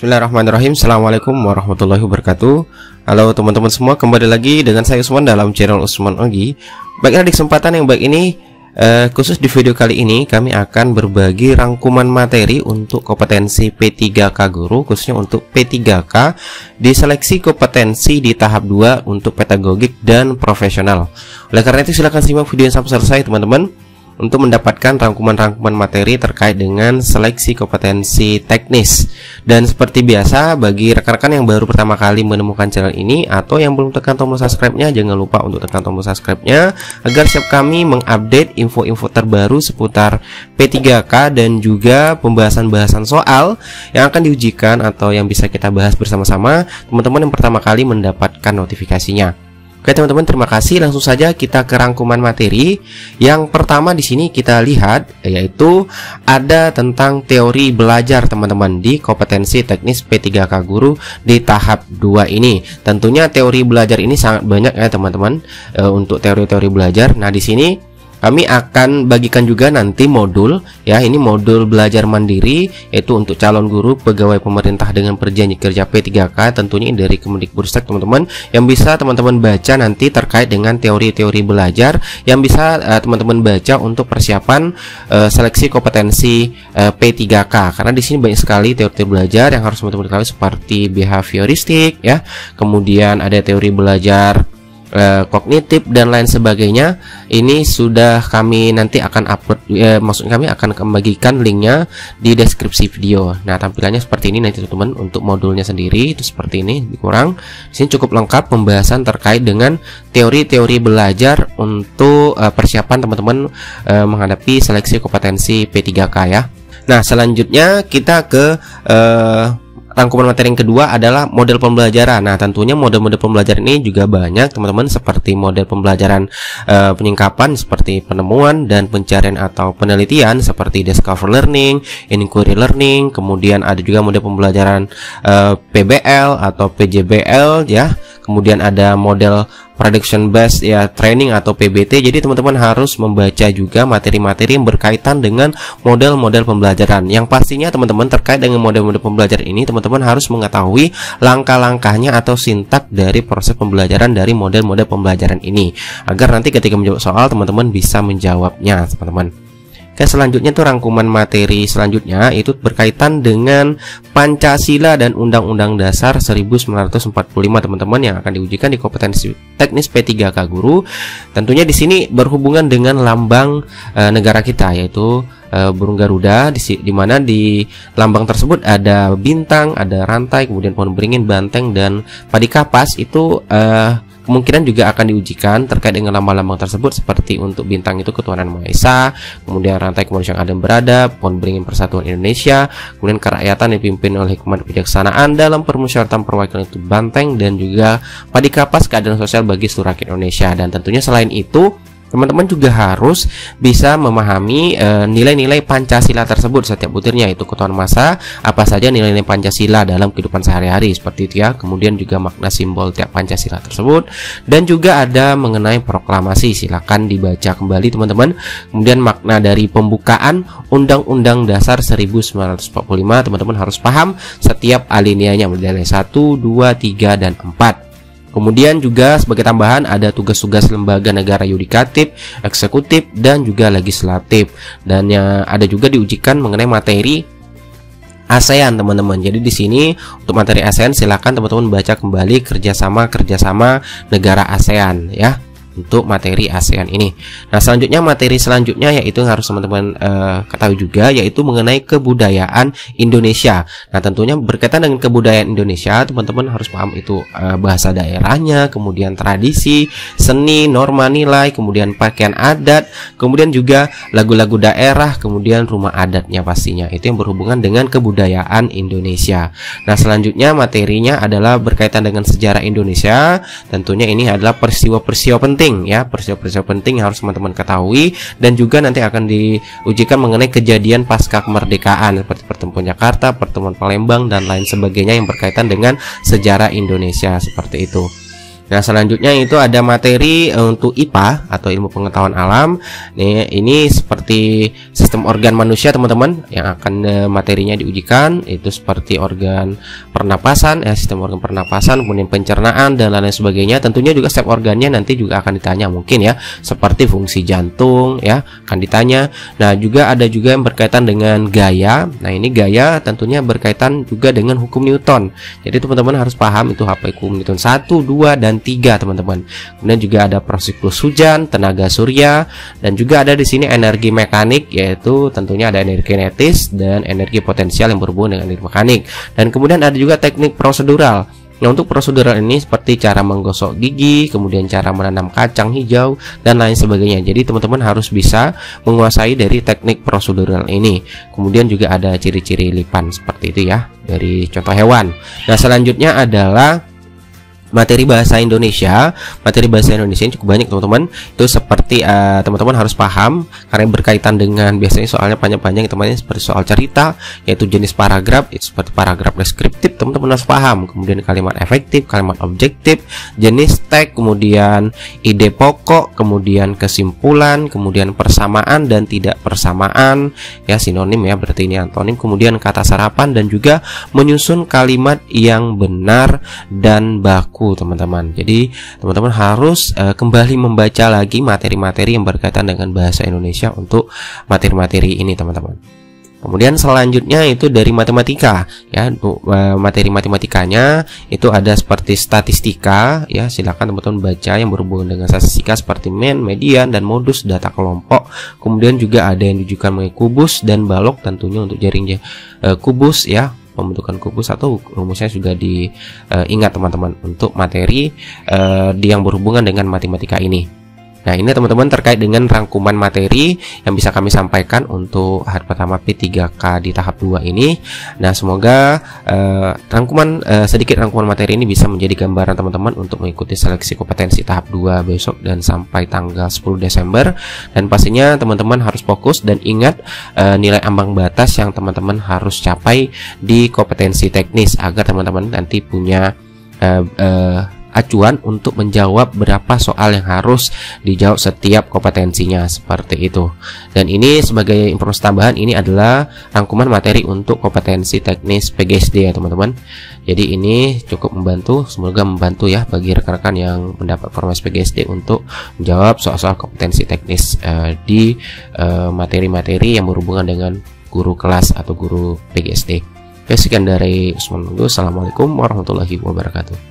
Bismillahirrahmanirrahim. Assalamualaikum warahmatullahi wabarakatuh. Halo teman-teman semua, kembali lagi dengan saya Usman dalam channel Usman Oegi. Baiklah, di kesempatan yang baik ini, khusus di video kali ini kami akan berbagi rangkuman materi untuk kompetensi P3K guru, khususnya untuk P3K di seleksi kompetensi di tahap 2 untuk pedagogik dan profesional. Oleh karena itu silahkan simak video yang sampai selesai teman-teman, untuk mendapatkan rangkuman-rangkuman materi terkait dengan seleksi kompetensi teknis. Dan seperti biasa, bagi rekan-rekan yang baru pertama kali menemukan channel ini atau yang belum tekan tombol subscribe-nya, jangan lupa untuk tekan tombol subscribe-nya agar siap kami mengupdate info-info terbaru seputar P3K dan juga pembahasan-bahasan soal yang akan diujikan atau yang bisa kita bahas bersama-sama teman-teman yang pertama kali mendapatkan notifikasinya. Oke teman-teman, terima kasih. Langsung saja kita ke rangkuman materi. Yang pertama di sini kita lihat yaitu ada tentang teori belajar teman-teman di kompetensi teknis P3K guru di tahap 2 ini. Tentunya teori belajar ini sangat banyak ya teman-teman, untuk teori-teori belajar. Nah di sini kami akan bagikan juga nanti modul ya, ini modul belajar mandiri yaitu untuk calon guru pegawai pemerintah dengan perjanjian kerja P3K, tentunya ini dari Kemendikbudristek teman-teman, yang bisa teman-teman baca nanti terkait dengan teori-teori belajar yang bisa teman-teman baca untuk persiapan seleksi kompetensi P3K, karena di sini banyak sekali teori belajar yang harus teman-teman ketahui seperti behavioristik ya, kemudian ada teori belajar kognitif dan lain sebagainya. Ini sudah kami nanti akan upload, maksudnya kami akan membagikan linknya di deskripsi video. Nah tampilannya seperti ini nanti teman-teman, untuk modulnya sendiri itu seperti ini, dikurang di sini cukup lengkap pembahasan terkait dengan teori-teori belajar untuk persiapan teman-teman menghadapi seleksi kompetensi P3K ya. Nah selanjutnya kita ke rangkuman materi yang kedua adalah model pembelajaran. Nah tentunya model-model pembelajaran ini juga banyak teman-teman, seperti model pembelajaran penyingkapan seperti penemuan dan pencarian atau penelitian seperti discover learning, inquiry learning, kemudian ada juga model pembelajaran PBL atau PJBL ya, kemudian ada model prediction based ya training atau PBT. Jadi teman-teman harus membaca juga materi-materi yang berkaitan dengan model-model pembelajaran. Yang pastinya teman-teman terkait dengan model-model pembelajaran ini teman-teman harus mengetahui langkah-langkahnya atau sintak dari proses pembelajaran dari model-model pembelajaran ini, agar nanti ketika menjawab soal teman-teman bisa menjawabnya teman-teman. Oke, selanjutnya tuh rangkuman materi selanjutnya itu berkaitan dengan Pancasila dan Undang-Undang Dasar 1945 teman-teman, yang akan diujikan di kompetensi teknis P3K guru. Tentunya di sini berhubungan dengan lambang negara kita yaitu burung Garuda, di mana di lambang tersebut ada bintang, ada rantai, kemudian pohon beringin, banteng dan padi kapas. Itu kemungkinan juga akan diujikan terkait dengan lambang-lambang tersebut, seperti untuk bintang itu ketuhanan Maha Esa, kemudian rantai kemanusiaan adil berada, pohon beringin persatuan Indonesia, kemudian kerakyatan dipimpin oleh hikmat kebijaksanaan dalam permusyawaratan perwakilan itu banteng, dan juga padi kapas keadilan sosial bagi seluruh rakyat Indonesia. Dan tentunya selain itu teman-teman juga harus bisa memahami nilai-nilai Pancasila tersebut setiap butirnya, itu ketuhanan masa apa saja nilai-nilai Pancasila dalam kehidupan sehari-hari seperti itu ya, kemudian juga makna simbol tiap Pancasila tersebut, dan juga ada mengenai proklamasi, silakan dibaca kembali teman-teman, kemudian makna dari pembukaan Undang-Undang Dasar 1945 teman-teman harus paham setiap alineanya mulai dari 1, 2, 3, dan 4. Kemudian juga sebagai tambahan ada tugas-tugas lembaga negara yudikatif, eksekutif, dan juga legislatif. Dan yang ada juga diujikan mengenai materi ASEAN teman-teman. Jadi di sini untuk materi ASEAN silahkan teman-teman baca kembali kerjasama negara ASEAN ya, untuk materi ASEAN ini. Nah selanjutnya materi selanjutnya yaitu yang harus teman-teman ketahui juga yaitu mengenai kebudayaan Indonesia. Nah tentunya berkaitan dengan kebudayaan Indonesia teman-teman harus paham itu bahasa daerahnya, kemudian tradisi, seni, norma nilai, kemudian pakaian adat, kemudian juga lagu-lagu daerah, kemudian rumah adatnya pastinya, itu yang berhubungan dengan kebudayaan Indonesia. Nah selanjutnya materinya adalah berkaitan dengan sejarah Indonesia. Tentunya ini adalah peristiwa-peristiwa penting ya, peristiwa-peristiwa penting harus teman-teman ketahui, dan juga nanti akan diujikan mengenai kejadian pasca kemerdekaan seperti pertemuan Jakarta, pertemuan Palembang, dan lain sebagainya yang berkaitan dengan sejarah Indonesia seperti itu. Nah, selanjutnya itu ada materi untuk IPA atau ilmu pengetahuan alam. Nih, ini seperti sistem organ manusia, teman-teman, yang akan materinya diujikan itu seperti organ pernapasan, sistem organ pernapasan, kemudian pencernaan dan lain sebagainya. Tentunya juga setiap organnya nanti juga akan ditanya mungkin ya, seperti fungsi jantung ya akan ditanya. Nah, juga ada juga yang berkaitan dengan gaya. Nah, ini gaya tentunya berkaitan juga dengan hukum Newton. Jadi teman-teman harus paham itu hukum Newton 1, 2 dan 3, teman-teman. Kemudian juga ada siklus hujan, tenaga surya, dan juga ada di sini energi mekanik, yaitu tentunya ada energi kinetis dan energi potensial yang berhubungan dengan energi mekanik. Dan kemudian ada juga teknik prosedural. Nah, untuk prosedural ini seperti cara menggosok gigi, kemudian cara menanam kacang hijau dan lain sebagainya. Jadi teman-teman harus bisa menguasai dari teknik prosedural ini. Kemudian juga ada ciri-ciri lipan seperti itu ya, dari contoh hewan. Nah, selanjutnya adalah materi bahasa Indonesia. Materi bahasa Indonesia ini cukup banyak, teman-teman. Itu seperti teman-teman harus paham karena berkaitan dengan biasanya soalnya panjang-panjang, teman-teman, seperti soal cerita, yaitu jenis paragraf, itu seperti paragraf deskriptif, teman-teman harus paham. Kemudian kalimat efektif, kalimat objektif, jenis teks, kemudian ide pokok, kemudian kesimpulan, kemudian persamaan dan tidak persamaan, ya sinonim ya, berarti ini antonim, kemudian kata sarapan dan juga menyusun kalimat yang benar dan baku, teman-teman. Jadi teman-teman harus kembali membaca lagi materi-materi yang berkaitan dengan bahasa Indonesia untuk materi-materi ini, teman-teman. Kemudian selanjutnya itu dari matematika ya, materi matematikanya itu ada seperti statistika ya, silakan teman-teman baca yang berhubungan dengan statistika seperti mean, median dan modus data kelompok. Kemudian juga ada yang ditujukan mengenai kubus dan balok, tentunya untuk jaring kubus ya, pembentukan kubus atau rumusnya sudah diingat teman-teman untuk materi yang berhubungan dengan matematika ini. Nah, ini teman-teman terkait dengan rangkuman materi yang bisa kami sampaikan untuk hari pertama P3K di tahap 2 ini. Nah, semoga sedikit rangkuman materi ini bisa menjadi gambaran teman-teman untuk mengikuti seleksi kompetensi tahap 2 besok dan sampai tanggal 10 Desember. Dan pastinya teman-teman harus fokus dan ingat nilai ambang batas yang teman-teman harus capai di kompetensi teknis agar teman-teman nanti punya acuan untuk menjawab berapa soal yang harus dijawab setiap kompetensinya seperti itu. Dan ini sebagai informasi tambahan, ini adalah rangkuman materi untuk kompetensi teknis PGSD ya, teman-teman. Jadi ini cukup membantu, semoga membantu ya bagi rekan-rekan yang mendapat formasi PGSD untuk menjawab soal-soal kompetensi teknis di materi-materi yang berhubungan dengan guru kelas atau guru PGSD. Sekian dari Usman Oegi. Assalamualaikum warahmatullahi wabarakatuh.